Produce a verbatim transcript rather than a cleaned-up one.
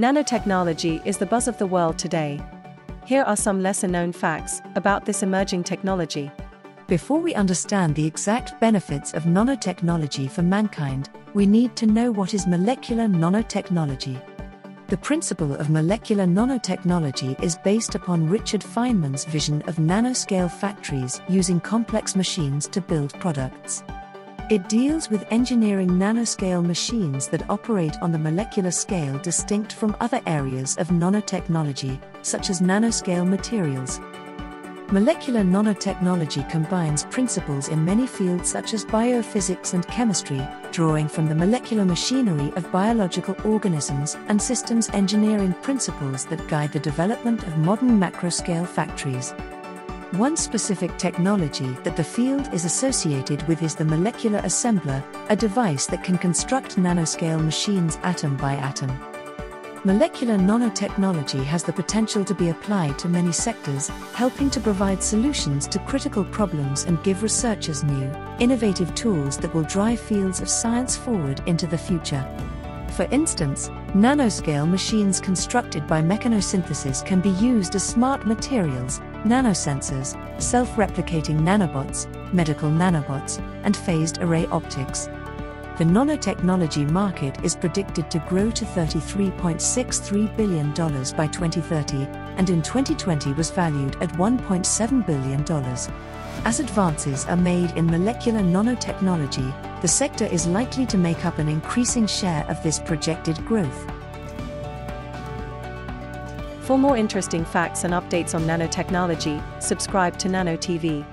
Nanotechnology is the buzz of the world today. Here are some lesser-known facts about this emerging technology. Before we understand the exact benefits of nanotechnology for mankind, we need to know what is molecular nanotechnology. The principle of molecular nanotechnology is based upon Richard Feynman's vision of nanoscale factories using complex machines to build products. It deals with engineering nanoscale machines that operate on the molecular scale distinct from other areas of nanotechnology, such as nanoscale materials. Molecular nanotechnology combines principles in many fields such as biophysics and chemistry, drawing from the molecular machinery of biological organisms and systems engineering principles that guide the development of modern macroscale factories. One specific technology that the field is associated with is the molecular assembler, a device that can construct nanoscale machines atom by atom. Molecular nanotechnology has the potential to be applied to many sectors, helping to provide solutions to critical problems and give researchers new, innovative tools that will drive fields of science forward into the future. For instance, nanoscale machines constructed by mechanosynthesis can be used as smart materials, nanosensors, self-replicating nanobots, medical nanobots, and phased-array optics. The nanotechnology market is predicted to grow to thirty-three point six three billion dollars by twenty thirty, and in twenty twenty was valued at one point seven billion dollars. As advances are made in molecular nanotechnology, the sector is likely to make up an increasing share of this projected growth. For more interesting facts and updates on nanotechnology, subscribe to Nano T V.